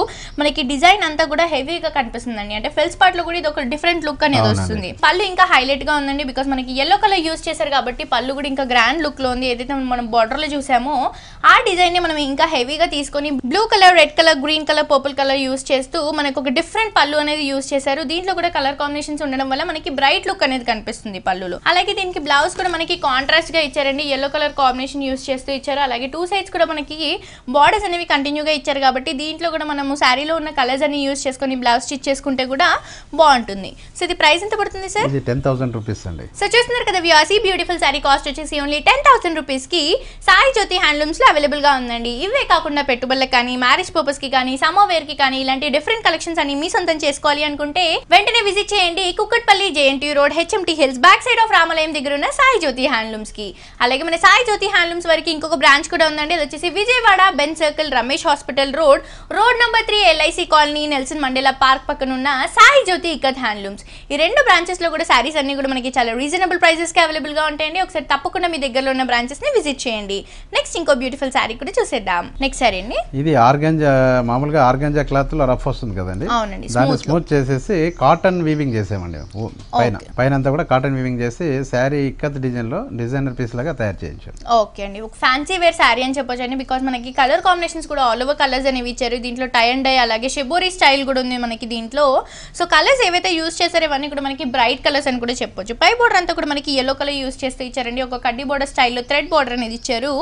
మనకి డిజైన్ అంతా కూడా హెవీగా కనిపిస్తుందండి. అంటే ఫ్రిల్స్ పార్ట్ లో కూడా ఇది ఒక డిఫరెంట్ లుక్ అనేది వస్తుంది. పళ్ళు ఇంకా హైలైట్ గా ఉందండి. బికాస్ మనకి yellow కలర్ యూస్ చేశారు కాబట్టి పళ్ళు కూడా ఇంకా గ్రాండ్ లుక్ లో ఉంది. ఏదైతే మనం బార్డర్ లో చూసామో ఆ డిజైన్ ని మనం ఇంకా హెవీగా తీసుకొని blue colour red colour green colour purple colour use చేస్తూ మనకు ఒక డిఫరెంట్ పళ్ళు అనేది యూస్ చేశారు. దీంట్లో కూడా కలర్ కాంబినేషన్స్ ఉండడం వల్ల మనకి బ్రైట్ లుక్ అనేది కనిపిస్తుంది పళ్ళులో. అలాగే దీనికి బ్లౌజ్ కూడా మనకి కాంట్రాస్ట్ గా ఇచ్చారండి. yellow కలర్ కాంబినేషన్ యూస్ చేస్తూ ఇచ్చారు. అలాగే టూ సైడ్స్ కూడా మనకి బార్డర్స్ అనేవి కంటిన్యూగా ఇచ్చారు కాబట్టి దీంట్లో కూడా మనము సారీలో ఉన్న కలర్స్ అన్ని యూస్ చేసుకొని బ్లౌజ్ స్టిచ్ చేసుకుంటే కూడా బాగుంటుంది. సో ఇది ప్రైస్ ఎంత పడుతుంది సార్? ఇది 10000 రూపీస్ అండి. సో చూస్తున్నారు కదా వ్యూయర్స్, ఈ బ్యూటిఫుల్ సారీ కాస్ట్ వచ్చేసి ఓన్లీ 10000 రూపీస్ కి సాయి జ్యోతి హ్యాండ్లూమ్స్ లో అవైలబుల్ గా ఉందండి. ఇవే కాకుండా పెట్టుబడులకు కానీ, మ్యారేజ్ పర్పస్ కి కానీ, సమ్మర్ వేర్ కి కానీ ఇలాంటి డిఫరెంట్ కలెక్షన్స్ అన్ని మీ సొంతం చేసుకోవాలి అనుకుంటే వెంటనే విజిట్ చేయండి Kukatpally JNTU road HMT hills back side of రామలయం దగ్గర ఉన్న సాయి జ్యోతి హ్యాండ్లూమ్స్ కి. అలాగే మన సాయి జ్యోతి హ్యాండ్లూమ్స్ వరకు ఇంకొక బ్రాంచ్ కూడా ఉందండి. అది వచ్చేసి Vijayawada Benz circle Ramesh hospital road, number 3 LIC colony, Nelson Mandela park పక్కన ఉన్న సాయి జ్యోతి ఇక్కత్ హ్యాండ్లూమ్స్. ఈ రెండు బ్రాంచెస్ లో కూడా సారీస్ అన్ని కూడా మనకి చాలా రీజనబుల్ ప్రైజెస్ కి అవైలబుల్ గా ఉంటాయండి. ఒకసారి తప్పకుండా మీ దగ్గరలో ఉన్న బ్రాంచెస్ ని విజిట్ చేయండి. నెక్స్ట్ ఇంకో బ్యూటిఫుల్ సారీ కూడా చూసేద్దాం. నెక్స్ట్ సారీ అండి, ఇది ఆర్గంజా. మామూలుగా ఆర్గంజా క్లాత్ లో రఫ్ వస్తుంది కదండి, దాన్ని స్మూత్ చేసేసి కాటన్ వీవింగ్ చేసామండి. పైన అంతా కూడా కాటన్ వీవింగ్ చేసి సారీ ఇక్కత్ డిజైన్ లో డిజైనర్ పీస్ లాగా తయారు చేయించాం. ఓకే అండి, ఒక ఫ్యాన్సీ వేర్ సారీ అని చెప్పొచ్చండి. బికాస్ మనకి కలర్ కాంబినేషన్స్ కూడా ఆల్ ఓవర్ కలర్స్ అనేవి ఇచ్చారు. దీంట్లో టై అండ్ డై అలాగే షెబోరీ స్టైల్ కూడా ఉంది మనకి దీంట్లో. సో కలర్స్ ఏవైతే యూస్ చేశారో ఇవన్నీ కూడా మనకి బ్రైట్ కలర్స్ అని కూడా చెప్పొచ్చు. పై బోర్డర్ అంతా కూడా మనకి yellow కలర్ యూస్ చేస్తూ ఇచ్చారండి. ఒక కడ్డీ బోర్డర్ స్టైల్లో థ్రెడ్ బోర్డర్ అనేది ఇచ్చారు.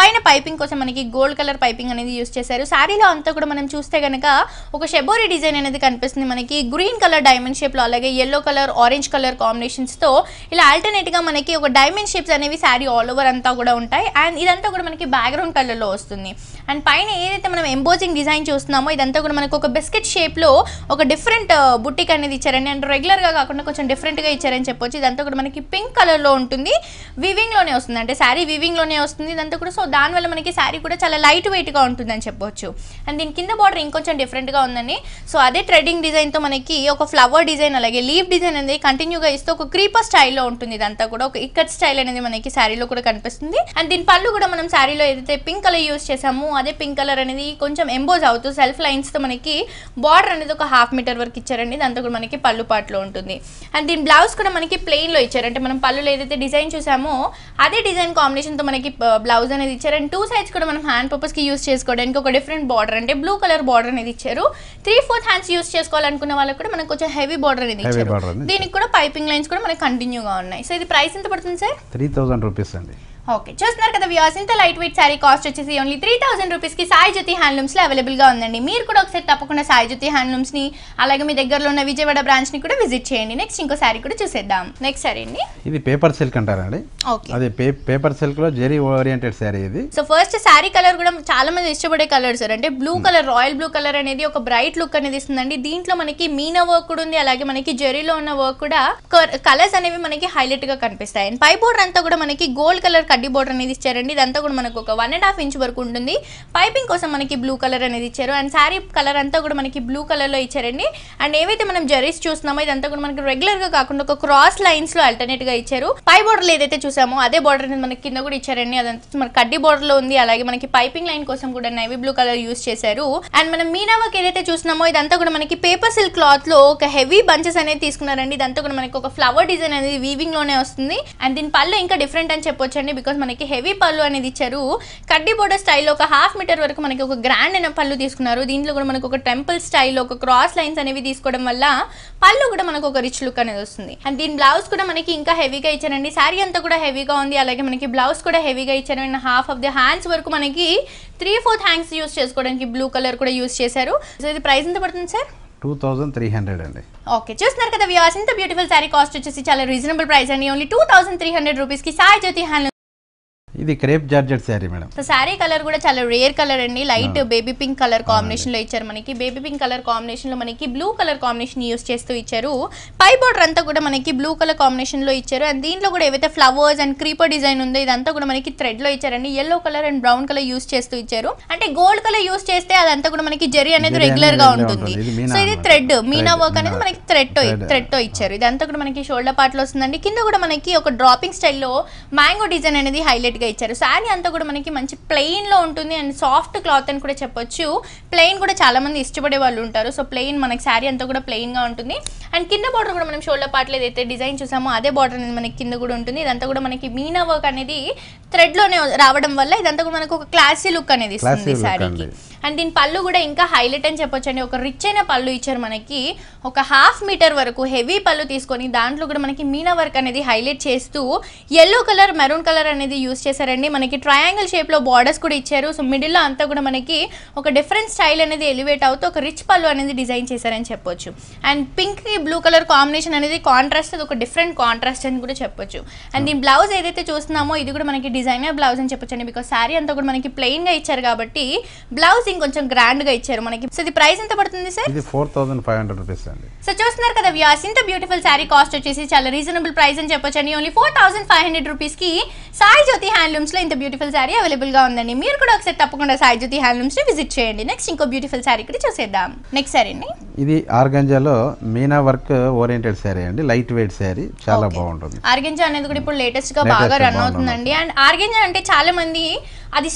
పైన పైపింగ్ కోసం మనకి గోల్డ్ కలర్ పైపింగ్ అనేది యూస్ చేశారు. సారీలో అంతా కూడా మనం చూస్తే కనుక ఒక షెబోరీ డిజైన్ అనేది కనిపిస్తుంది మనకి. గ్రీన్ కలర్ డైమండ్ షేప్ లో అలాగే yellow colour orange colour combinations తో ఇలా ఆల్టర్నేట్ గా మనకి ఒక డైమండ్ షేప్స్ అనేవి సారీ ఆల్ ఓవర్ అంతా కూడా ఉంటాయి. అండ్ ఇదంతా కూడా మనకి బ్యాక్గ్రౌండ్ కలర్ లో వస్తుంది. అండ్ పైన ఏ ఏదైతే మనం ఎంబోజింగ్ డిజైన్ చూస్తున్నామో ఇదంతా కూడా మనకు ఒక బిస్కెట్ షేప్ లో ఒక డిఫరెంట్ బుటిక్ అనేది ఇచ్చారండి. అండ్ రెగ్యులర్ గా కాకుండా కొంచెం డిఫరెంట్ గా ఇచ్చారని చెప్పొచ్చు. ఇదంతా కూడా మనకి పింక్ కలర్ లో ఉంటుంది, వీవింగ్ లోనే వస్తుంది, అంటే శారీ వీవింగ్ లోనే వస్తుంది ఇదంతా కూడా. సో దానివల్ల మనకి శారీ కూడా చాలా లైట్ వెయిట్ గా ఉంటుందని చెప్పొచ్చు. అండ్ దీని కింద బార్డర్ ఇంకొంచెం డిఫరెంట్ గా ఉందండి. సో అదే థ్రెడింగ్ డిజైన్ తో మనకి ఒక ఫ్లవర్ డిజైన్ అలాగే లీఫ్ డిజైన్ అనేది కంటిన్యూగా ఇస్తూ ఒక క్రీపర్ స్టైల్లో ఉంటుంది. ఇదంతా కూడా ఒక ఇక్కట్ స్టైల్ అనేది మనకి శారీలో కూడా కనిపిస్తుంది. అండ్ దీని పళ్ళు కూడా మనం శారీలో ఏదైతే పింక్ కలర్ యూస్ చేసామో అదే పింక్ కలర్ అనేది కొంచెం ఎంబోజ్ అవుతూ సెల్ఫ్ లైన్స్ తో మనకి బార్డర్ అనేది ఒక ½ మీటర్ వరకు ఇచ్చారండి. దాంతో కూడా మనకి పళ్ళు పాటలో ఉంటుంది. అండ్ దీని బ్లౌజ్ కూడా మనకి ప్లెయిన్ లో ఇచ్చారు, అంటే మనం పళ్ళులో ఏదైతే డిజైన్ చూసామో అదే డిజైన్ కాంబినేషన్ తో మనకి బ్లౌజ్ అనేది ఇచ్చారు. అండ్ 2 సైడ్స్ కూడా మనం హ్యాండ్ పర్పస్ కి యూస్ చేసుకోవడానికి ఒక డిఫరెంట్ బార్డర్ అంటే బ్లూ కలర్ బార్డర్ అనేది ఇచ్చారు. 3/4 హ్యాండ్స్ యూస్ చేసుకోవాలనుకున్న వాళ్ళకి కూడా మనకు కొంచెం హెవీ బార్డర్ అనేది ఇచ్చారు. దీనికి కూడా పైపింగ్ లైన్స్ కూడా మనకి కంటిన్యూగా ఉన్నాయి. సో ఇది ప్రైస్ ఎంత పడుతుంది సార్? 3000 రూపీస్ అండి. ఓకే, చూస్తున్నారు కదా వ్యూవర్స్, ఇంత లైట్ వెయిట్ శారీ కాస్ట్ వచ్చేసి ఓన్లీ 3000 రూపీస్ కి సాయి జ్యోతి హ్యాండ్లూమ్స్ లో అవైలబుల్ గా ఉందండి. మీరు కూడా ఒకసారి తప్పకుండా సాయి జ్యోతి హ్యాండ్లూమ్స్ ని అలాగే మీ దగ్గరలో ఉన్న విజయవాడ బ్రాంచ్ ని కూడా విజిట్ చేయండి. నెక్స్ట్ ఇంకో శారీ కూడా చూసేద్దాం. నెక్స్ట్ శారీ అండి, ఇది పేపర్ సిల్క్ అంటారండి. అది పేపర్ సిల్క్ లో జెరీ ఓరియంటెడ్ శారీ ఇది. సో ఫస్ట్ శారీ కలర్ కూడా చాలా మంది ఇష్టపడే కలర్ సార్, అంటే blue colour, royal blue colour అనేది ఒక బ్రైట్ లుక్ అనేది ఇస్తుందండి. దీంట్లో మనకి మీనా వర్క్ కూడా ఉంది, అలాగే మనకి జెరీలో ఉన్న వర్క్ కూడా కలర్స్ అనేవి మనకి హైలైట్ గా కనిపిస్తాయి. అండ్ పై బోర్డర్ అంతా కూడా మనకి గోల్డ్ కలర్ కడ్డీ బోర్డర్ అనేది ఇచ్చారండి. ఇదంతా కూడా మనకు ఒక 1.5 ఇంచ్ వరకు ఉంటుంది. పైపింగ్ కోసం మనకి బ్లూ కలర్ అనేది ఇచ్చారు. అండ్ శారీ కలర్ అంతా కూడా మనకి బ్లూ కలర్ లో ఇచ్చారండి. అండ్ ఏవైతే మనం జరీస్ చూస్తున్నామో ఇదంతా కూడా మనకి రెగ్యులర్ గా కాకుండా ఒక క్రాస్ లైన్స్ లో అల్టర్నేట్ గా ఇచ్చారు. పై బోర్డర్ ఏదైతే చూసామో అదే బార్డర్ అనేది మనకి కింద కూడా ఇచ్చారండి. అదంతా మన కడ్డీ బోర్డర్ లో ఉంది. అలాగే మనకి పైపింగ్ లైన్ కోసం కూడా నేవీ బ్లూ కలర్ యూస్ చేశారు. అండ్ మనం మీనా వర్క్ ఏదైతే చూస్తున్నామో ఇదంతా కూడా మనకి పేపర్ సిల్క్ క్లాత్ లో ఒక హెవీ బంచెస్ అనేది తీసుకున్నారండి. ఇదంతా కూడా మనకి ఒక ఫ్లవర్ డిజైన్ అనేది వీవింగ్ లోనే వస్తుంది. అండ్ దీని పళ్ళు ఇంకా డిఫరెంట్ అని చెప్పొచ్చు అండి, బికాస్ మనకి హెవీ పళ్ళు అనేది ఇచ్చారు. కడ్డీ బోర్డర్ స్టైల్ ఒక ½ మీటర్ వరకు మనకి ఒక గ్రాండ్ అయిన పళ్ళు తీసుకున్నారు. దీంట్లో కూడా మనకు ఒక టెంపుల్ స్టైల్ ఒక క్రాస్ లైన్స్ అనేవి తీసుకోవడం వల్ల పళ్ళు కూడా మనకు ఒక రిచ్ లుక్ అనేది వస్తుంది. అండ్ దీని బ్లౌజ్ కూడా మనకి ఇంకా హెవీగా ఇచ్చారండి. శారీ అంతా కూడా హెవీగా ఉంది, అలాగే మనకి బ్లౌజ్ కూడా హెవీగా ఇచ్చారు. అండ్ ½ ఆఫ్ ది హ్యాండ్స్ వరకు మనకి 3/4 హ్యాండ్స్ యూస్ చేసుకోవడానికి బ్లూ కలర్ కూడా యూస్ చేశారు. సో ఇది ప్రైస్ ఎంత పడుతుంది సార్? 2300 అండి. ఓకే, చూస్తున్నారు కదా వ్యూవర్స్, ఇంత బ్యూటిఫుల్ శారీ కాస్ట్ వచ్చేసి చాలా రీజనబుల్ ప్రైస్ అండి. ఓన్లీ 2300 రూపీస్ కి సాయి జ్యోతి హ్యాండ్లూమ్స్. ఇది crepe georgette sari madam. So sari colour కూడా చాలా రేర్ కలర్ అండి. Light baby pink colour combination లో ఇచ్చారు. మనకి బేబీ పింక్ కలర్ కాంబినేషన్ లో మనకి బ్లూ కలర్ కాంబినేషన్ యూస్ చేస్తూ ఇచ్చారు. పై బోర్డర్ అంతా కూడా మనకి బ్లూ కలర్ కాంబినేషన్ లో ఇచ్చారు. అండ్ దీంట్లో కూడా ఏవైతే ఫ్లవర్స్ అండ్ క్రీపర్ డిజైన్ ఉందో ఇదంతా కూడా మనకి థ్రెడ్ లో ఇచ్చారండి. Yellow colour and brown colour use చేస్తూ ఇచ్చారు. అంటే గోల్డ్ కలర్ యూస్ చేస్తే అదంతా కూడా మనకి జరీ అనేది రెగ్యులర్ గా ఉంటుంది. సో ఇది థ్రెడ్ మీనా వర్క్ అనేది మనకి థ్రెడ్ తో ఇచ్చారు. ఇదంతా కూడా మనకి షోల్డర్ పార్ట్ లో వస్తుందండి. కింద కూడా మనకి ఒక డ్రాపింగ్ స్టైల్లో మ్యాంగో డిజైన్ అనేది హైలైట్ ఇచ్చారు. శారీ అంతా కూడా మనకి మంచి ప్లెయిన్ లో ఉంటుంది. అండ్ సాఫ్ట్ క్లాత్ అని కూడా చెప్పొచ్చు. ప్లెయిన్ కూడా చాలా మంది ఇష్టపడే వాళ్ళు ఉంటారు. సో ప్లెయిన్ మనకి శారీ అంతా కూడా ప్లెయిన్ గా ఉంటుంది. అండ్ కింద బార్డర్ కూడా మనం షోల్డర్ పార్ట్లో ఏదైతే డిజైన్ చూసామో అదే బార్డర్ అనేది మనకి కింద కూడా ఉంటుంది. ఇదంతా కూడా మనకి మీనా వర్క్ అనేది థ్రెడ్ లోనే రావడం వల్ల ఇదంతా కూడా మనకు ఒక క్లాసీ లుక్ అనేది ఇస్తుంది శారీకి. అండ్ దీని పళ్ళు కూడా ఇంకా హైలైట్ అని చెప్పొచ్చండి. ఒక రిచ్ అయిన పళ్ళు ఇచ్చారు. మనకి ఒక ½ మీటర్ వరకు హెవీ పళ్ళు తీసుకొని దాంట్లో కూడా మనకి మీనా వర్క్ అనేది హైలైట్ చేస్తూ ఎల్లో కలర్, మెరూన్ కలర్ అనేది యూస్ చేశారండి. మనకి ట్రయాంగిల్ షేప్ లో బార్డర్స్ కూడా ఇచ్చారు. సో మిడిల్లో అంతా కూడా మనకి ఒక డిఫరెంట్ స్టైల్ అనేది ఎలివేట్ అవుతూ ఒక రిచ్ పళ్ళు అనేది డిజైన్ చేశారని చెప్పొచ్చు. అండ్ పింక్ కి బ్లూ కలర్ కాంబినేషన్ అనేది కాంట్రాస్ట్, అది ఒక డిఫరెంట్ కాంట్రాస్ట్ అని కూడా చెప్పొచ్చు. అండ్ దీని బ్లౌజ్ ఏదైతే చూస్తున్నామో ఇది కూడా మనకి డిజైనర్ బ్లౌజ్ అని చెప్పొచ్చండి. బికాస్ శారీ అంతా కూడా మనకి ప్లెయిన్ గా ఇచ్చారు కాబట్టి బ్లౌజ్ కొంచెం గ్రాండ్ గా ఇచ్చారు మనకి. సో ఇది ప్రైస్ ఎంత పడుతుంది సార్? ఇది 4500 రూపీస్ అండి. సో చూస్తున్నారు కదా వ్యూవర్స్, ఇంత బ్యూటిఫుల్ శారీ కాస్ట్ వచ్చేసి చాలా రీజనబుల్ ప్రైస్ అని చెప్పొచ్చండి. ఓన్లీ 4500 రూపీస్ కి సాయి జ్యోతి హ్యాండ్లూమ్స్ లో ఇంత బ్యూటిఫుల్ శారీ అవైలబుల్ గా ఉందండి. మీరు కూడా ఒకసారి తప్పకుండా సాయి జ్యోతి హ్యాండ్లూమ్స్ ని విజిట్ చేయండి. నెక్స్ట్ ఇంకో బ్యూటిఫుల్ శారీ కూడా చూసేద్దాం. నెక్స్ట్ శారీ అండి, ఇది ఆర్గంజాలో మీనా వర్క్ ఓరియంటెడ్ శారీ అండి. లైట్ వెయిట్ శారీ చాలా బాగుంటుంది. ఆర్గంజా అనేది కూడా ఇప్పుడు లేటెస్ట్ గా బాగా రన్ అవుతుందండి. అండ్ ఆర్గంజా అంటే చాలా మంది అది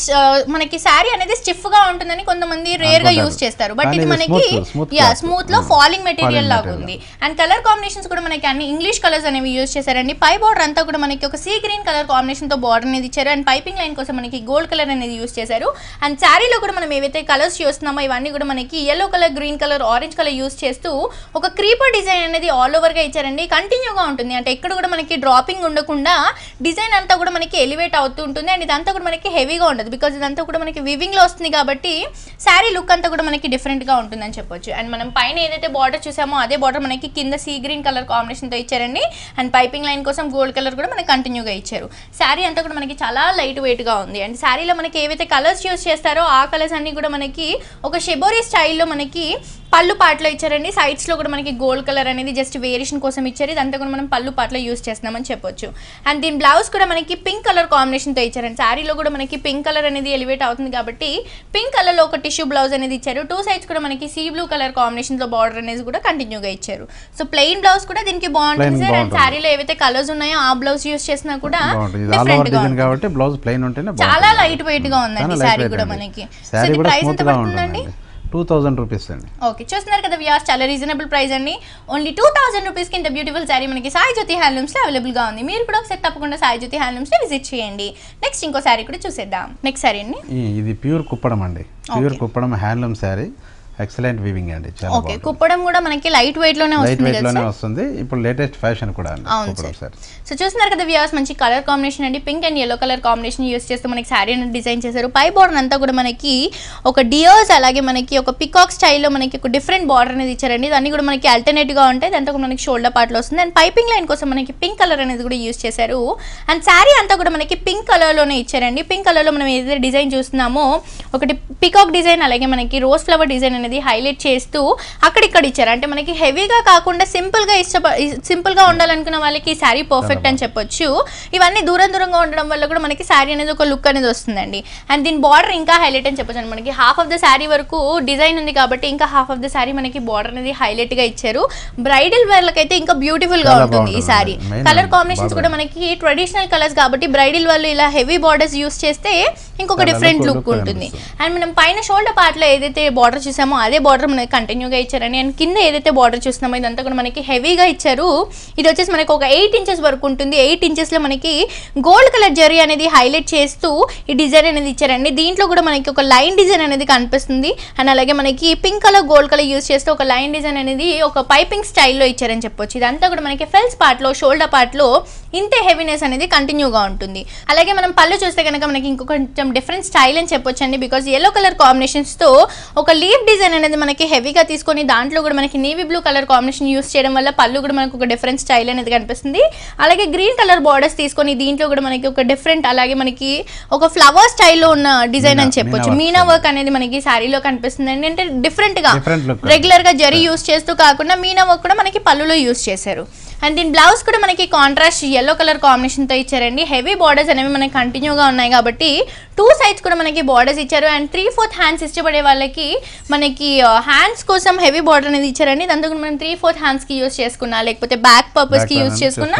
మనకి శారీ అనేది స్టిఫ్ గా ఉంటుందని కొంతమంది రేర్ గా యూస్ చేస్తారు. బట్ ఇది మనకి స్మూత్ లో ఫాలింగ్ మెటీరియల్ లాగా ఉంది. అండ్ కలర్ కాంబినేషన్స్ కూడా మనకి అన్ని ఇంగ్లీష్ కలర్స్ అనేవి యూస్ చేశారండి. పై బార్డర్ అంతా కూడా మనకి ఒక సీ గ్రీన్ కలర్ కాంబినేషన్ తో బార్డర్ అనేది ఇచ్చారు. అండ్ పైపింగ్ లైన్ కోసం మనకి గోల్డ్ కలర్ అనేది యూస్ చేశారు. అండ్ శారీలో కూడా మనం ఏవైతే కలర్స్ చూస్తున్నామో ఇవన్నీ కూడా మనకి yellow colour, green colour, orange colour use చేస్తూ ఒక క్రీపర్ డిజైన్ అనేది ఆల్ ఓవర్ గా ఇచ్చారండి. కంటిన్యూగా ఉంటుంది, అంటే ఎక్కడ కూడా మనకి డ్రాపింగ్ ఉండకుండా డిజైన్ అంతా కూడా మనకి ఎలివేట్ అవుతూ ఉంటుంది. అండ్ ఇదంతా కూడా మనకి హెవీగా ఉండదు బికాజ్ ఇదంతా కూడా మనకి వీవింగ్ లో వస్తుంది కాబట్టి సారీ లుక్ అంతా కూడా మనకి డిఫరెంట్ గా ఉంటుందని చెప్పొచ్చు. అండ్ మనం పైన ఏదైతే బార్డర్ చూసామో అదే బార్డర్ మనకి కింద సీ గ్రీన్ కలర్ కాంబినేషన్ తో ఇచ్చారండి. అండ్ పైపింగ్ లైన్ కోసం గోల్డ్ కలర్ కూడా మనకి కంటిన్యూగా ఇచ్చారు. సారీ అంతా కూడా మనకి చాలా లైట్ వెయిట్ గా ఉంది. అండ్ సారీలో మనకి ఏవైతే కలర్స్ యూస్ చేస్తారో ఆ కలర్స్ అన్ని కూడా మనకి ఒక షెబోరీ స్టైల్లో మనకి పళ్ళు పాటలో ఇచ్చారండి. సైడ్స్లో కూడా మనకి గోల్డ్ కలర్ అనేది జస్ట్ వేరియేషన్ కోసం ఇచ్చారు. ఇదంతా కూడా మనం పళ్ళు పాటలో యూస్ చేస్తున్నామని చెప్పొచ్చు. అండ్ దీని బ్లౌజ్ కూడా మనకి పింక్ కలర్ కాంబినేషన్తో ఇచ్చారండి. శారీలో కూడా మనకి పింక్ కలర్ అనేది ఎలివేట్ అవుతుంది కాబట్టి పింక్ కలర్లో ఒక టిష్యూ బ్లౌజ్ అనేది ఇచ్చారు. టూ సైడ్స్ కూడా మనకి సీ బ్లూ కలర్ కాంబినేషన్తో బార్డర్ అనేది కూడా కంటిన్యూగా ఇచ్చారు. సో ప్లెయిన్ బ్లౌజ్ కూడా దీనికి బాగుంటుంది సార్. అండ్ శారీలో ఏవైతే కలర్స్ ఉన్నాయో ఆ బ్లౌజ్ యూస్ చేసినా కూడా డిఫరెంట్ గా ఉంటుంది. చాలా లైట్ వెయిట్ గా ఉందండి శారీ కూడా మనకి. సో ఇది ప్రైస్ ఎంత పడుతుందండి? 2000 rupees అండి. ఓకే, చూస్తున్నారు కదా వ్యూస్, చాలా రీజనబుల్ ప్రైస్ అండి. ఓన్లీ 2000 rupees కి ఇంత బ్యూటిఫుల్ సారీ మనకి సాయి జ్యోతి హ్యాండ్లూమ్స్ లో అవైలబుల్ గా ఉంది. మీరు కూడా ఒకసారి తప్పకుండా సాయి జ్యోతి హ్యాండ్లూమ్స్ ని విజిట్ చేయండి. నెక్స్ట్ ఇంకో సారీ కూడా చూసేద్దాం. నెక్స్ట్ సారీ అండి, ఇది ప్యూర్ కుప్పడం అండి. Pure Kuppadam handloom sari, excellent weaving అండి. చాలా ఓకే, కుప్పడం కూడా మనకి లైట్ వెయిట్ లోనే వస్తుంది. ఇప్పుడు లేటెస్ట్ ఫ్యాషన్ కూడా అండి కుప్పడం సారీ. సో చూస్తున్నారు కదా వ్యూస్, మంచి కలర్ కాంబినేషన్ అండి. Pink and yellow colour combination use చేస్తూ మనకి సారీ అనేది డిజైన్ చేశారు. పై బోర్డర్ అంతా కూడా మనకి ఒక డియోస్ అలాగే మనకి ఒక పికాక్ స్టైల్లో మనకి ఒక డిఫరెంట్ బార్డర్ అనేది ఇచ్చారండి. ఇదన్నీ కూడా మనకి ఆల్టర్నేట్ గా ఉంటాయి. దాంతో కూడా మనకి షోల్డర్ పార్ట్ లో వస్తుంది. అండ్ పైపింగ్ లైన్ కోసం మనకి పింక్ కలర్ అనేది కూడా యూస్ చేశారు. అండ్ సారీ అంతా కూడా మనకి పింక్ కలర్ లోనే ఇచ్చారండి. పింక్ కలర్ లో మనం ఏదైతే డిజైన్ చూస్తున్నామో ఒకటి పికాక్ డిజైన్ అలాగే మనకి రోజ్ ఫ్లవర్ డిజైన్ హైలైట్ చేస్తూ అక్కడిక్కడ ఇచ్చారు. అంటే మనకి హెవీగా కాకుండా సింపుల్ గా ఉండాలనుకున్న వాళ్ళకి ఈ సారీ పర్ఫెక్ట్ అని చెప్పొచ్చు. ఇవన్నీ దూరం దూరంగా ఉండడం వల్ల కూడా మనకి సారీ అనేది ఒక లుక్ అనేది వస్తుందండి. అండ్ దీని బార్డర్ ఇంకా హైలైట్ అని చెప్పొచ్చు. మనకి హాఫ్ ఆఫ్ ద సారీ వరకు డిజైన్ ఉంది కాబట్టి ఇంకా హాఫ్ ఆఫ్ ద సారీ మనకి బార్డర్ అనేది హైలైట్ గా ఇచ్చారు. బ్రైడల్ వేర్ లకైతే ఇంకా బ్యూటిఫుల్ గా ఉంటుంది ఈ సారీ. కలర్ కాంబినేషన్స్ కూడా మనకి ట్రెడిషనల్ కలర్స్ కాబట్టి బ్రైడల్ వాళ్ళు ఇలా హెవీ బార్డర్స్ యూస్ చేస్తే ఇంకొక డిఫరెంట్ లుక్ ఉంటుంది. అండ్ మనం పైన షోల్డర్ పార్ట్ లో ఏదైతే బార్డర్ చూసామో అదే బార్డర్ మనకి కంటిన్యూగా ఇచ్చారని. అండ్ కింద ఏదైతే బార్డర్ చూస్తున్నామో ఇదంతా కూడా మనకి హెవీగా ఇచ్చారు. ఇది వచ్చేసి మనకి ఒక 8 inches వరకు ఉంటుంది. 8 inches లో మనకి గోల్డ్ కలర్ జరీ అనేది హైలైట్ చేస్తూ ఈ డిజైన్ అనేది ఇచ్చారండి. దీంట్లో కూడా మనకి ఒక లైన్ డిజైన్ అనేది కనిపిస్తుంది. అండ్ అలాగే మనకి pink colour gold colour use చేస్తూ ఒక లైన్ డిజైన్ అనేది ఒక పైపింగ్ స్టైల్లో ఇచ్చారని చెప్పొచ్చు. ఇదంతా కూడా మనకి ఫెల్స్ పార్ట్ లో షోల్డర్ పార్ట్ లో ఇంతే హెవీనెస్ అనేది కంటిన్యూగా ఉంటుంది. అలాగే మనం పళ్ళు చూస్తే కనుక మనకి ఇంకొక కొంచెం డిఫరెంట్ స్టైల్ అని చెప్పొచ్చండి. బికాస్ yellow కలర్ కాంబినేషన్స్ తో ఒక లీఫ్ డిజైన్ అనేది మనకి హెవీగా తీసుకొని దాంట్లో కూడా మనకి navy blue colour combination use చేయడం వల్ల పళ్ళు కూడా మనకు ఒక డిఫరెంట్ స్టైల్ అనేది కనిపిస్తుంది. అలాగే గ్రీన్ కలర్ బార్డర్స్ తీసుకొని దీంట్లో కూడా మనకి ఒక డిఫరెంట్ అలాగే మనకి ఒక ఫ్లవర్ స్టైల్లో ఉన్న డిజైన్ అని చెప్పొచ్చు. మీనా వర్క్ అనేది మనకి శారీలో కనిపిస్తుంది. అంటే డిఫరెంట్ గా రెగ్యులర్ గా జరీ యూస్ చేస్తూ కాకుండా మీనా వర్క్ కూడా మనకి పళ్ళులో యూస్ చేశారు. అండ్ దీని బ్లౌజ్ కూడా మనకి కాంట్రాస్ట్ yellow కలర్ కాంబినేషన్తో ఇచ్చారండి. హెవీ బార్డర్స్ అనేవి మనకి కంటిన్యూగా ఉన్నాయి కాబట్టి టూ సైడ్స్ కూడా మనకి బార్డర్స్ ఇచ్చారు. అండ్ 3/4 హ్యాండ్స్ ఇష్టపడే వాళ్ళకి మనకి హ్యాండ్స్ కోసం హెవీ బార్డర్ అనేది ఇచ్చారండి. దాంతో మనం 3/4 హ్యాండ్స్కి యూస్ చేసుకున్నా లేకపోతే బ్యాక్ పర్పస్కి యూస్ చేసుకున్నా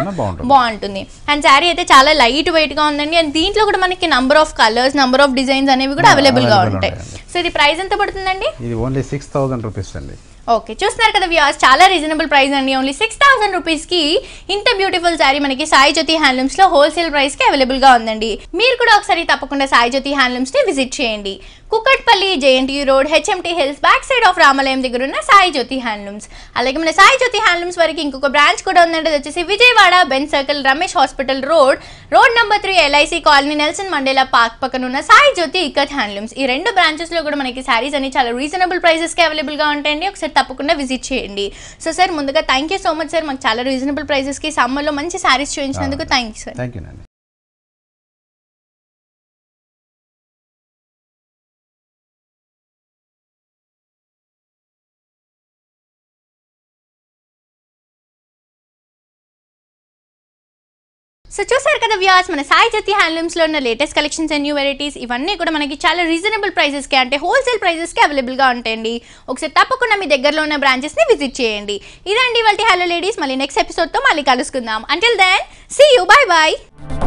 బాగుంటుంది. అండ్ శారీ అయితే చాలా లైట్ వెయిట్గా ఉందండి. అండ్ దీంట్లో కూడా మనకి number of colours number of designs అనేవి కూడా అవైలబుల్గా ఉంటాయి. సో ఇది ప్రైస్ ఎంత పడుతుందండి? ఇది ఓన్లీ 6000 రూపీస్ అండి. ఓకే, చూస్తున్నారు కదా వ్యూస్, చాలా రీజనబుల్ ప్రైస్ అండి. ఓన్లీ 6000 రూపీస్కి ఇంత బ్యూటిఫుల్ శారీ మనకి సాయి జ్యోతి హ్యాండ్లూమ్స్లో హోల్సేల్ ప్రైస్కి అవైలబుల్గా ఉందండి. మీరు కూడా ఒకసారి తప్పకుండా సాయి జ్యోతి హ్యాండ్లూమ్స్ని విజిట్ చేయండి. Kukatpally JNTU road HMT hills back side of రామలయం దగ్గర ఉన్న సాయి జ్యోతి హ్యాండ్లూమ్స్. అలాగే మన సాయి జ్యోతి హ్యాండ్లూమ్స్ వరకు ఇంకొక బ్రాంచ్ కూడా ఉందంటే వచ్చేసి Vijayawada Benz circle Ramesh hospital road number 3 LIC colony Nelson Mandela park పక్కన ఉన్న సాయి జ్యోతి ఇక్కత్ హ్యాండ్లూమ్స్. ఈ రెండు బ్రాంచెస్లో కూడా మనకి శారీస్ అన్ని చాలా రీజనబుల్ ప్రైజెస్కి అవైలబుల్గా ఉంటాయండి. ఒకసారి తప్పకుండా విజిట్ చేయండి. సో సార్ ముందుగా thank you so much sir, మాకు చాలా రీజనబుల్ ప్రైజెస్కి సమ్మర్లో మంచి శారీస్ చూపించినందుకు థ్యాంక్ యూ సార్. సో చూసారు కదా వ్యూస్, మన సాయి జ్యోతి హ్యాండ్లూమ్స్లో ఉన్న latest collections and new varieties ఇవన్నీ కూడా మనకి చాలా రీజనబుల్ ప్రైజెస్కి అంటే హోల్సేల్ ప్రైజెస్కి అవైలబుల్గా ఉంటాయండి. ఒకసారి తప్పకుండా మీ దగ్గరలో ఉన్న బ్రాంచెస్ని విజిట్ చేయండి. ఇదండి వాళ్ళ హలో లేడీస్, మళ్ళీ నెక్స్ట్ ఎపిసోడ్తో మళ్ళీ కలుసుకుందాం. Until then see you, bye bye.